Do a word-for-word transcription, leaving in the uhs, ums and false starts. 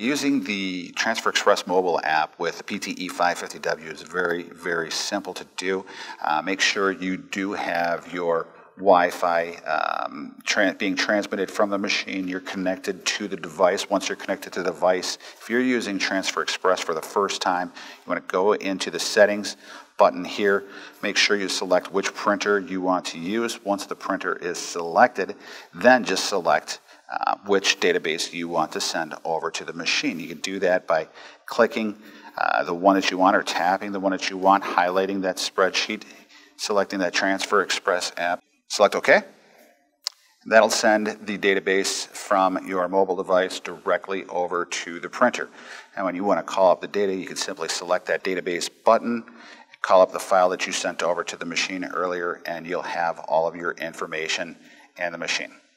Using the Transfer Express mobile app with P T E five fifty W is very, very simple to do. Uh, make sure you do have your Wi-Fi um, tra being transmitted from the machine. You're connected to the device. Once you're connected to the device, if you're using Transfer Express for the first time, you want to go into the settings button here. Make sure you select which printer you want to use. Once the printer is selected, then just select Uh, which database you want to send over to the machine. You can do that by clicking uh, the one that you want or tapping the one that you want, highlighting that spreadsheet, selecting that Transfer Express app. Select OK. That'll send the database from your mobile device directly over to the printer. And when you want to call up the data, you can simply select that database button, call up the file that you sent over to the machine earlier, and you'll have all of your information and the machine.